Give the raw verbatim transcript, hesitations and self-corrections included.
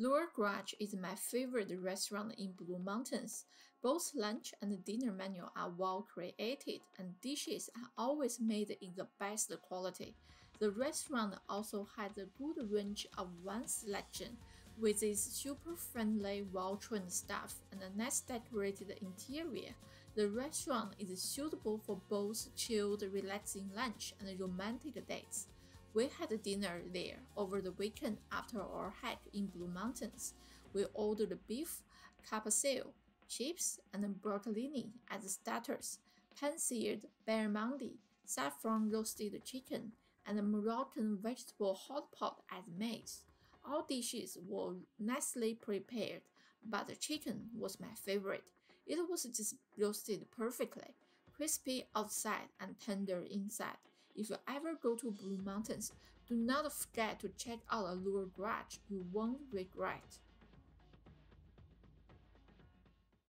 Leura Garage is my favorite restaurant in Blue Mountains. Both lunch and dinner menu are well created and dishes are always made in the best quality. The restaurant also has a good range of wine selection, with its super friendly, well-trained staff and a nice decorated interior. The restaurant is suitable for both chilled, relaxing lunch and romantic dates. We had dinner there over the weekend after our hike in Blue Mountains. We ordered beef, capsule, chips, and broccolini as starters, pan-seared barramundi, saffron roasted chicken, and a Moroccan vegetable hot pot as mains. All dishes were nicely prepared, but the chicken was my favorite. It was just roasted perfectly, crispy outside and tender inside. If you ever go to Blue Mountains, do not forget to check out a Leura Garage. You won't regret.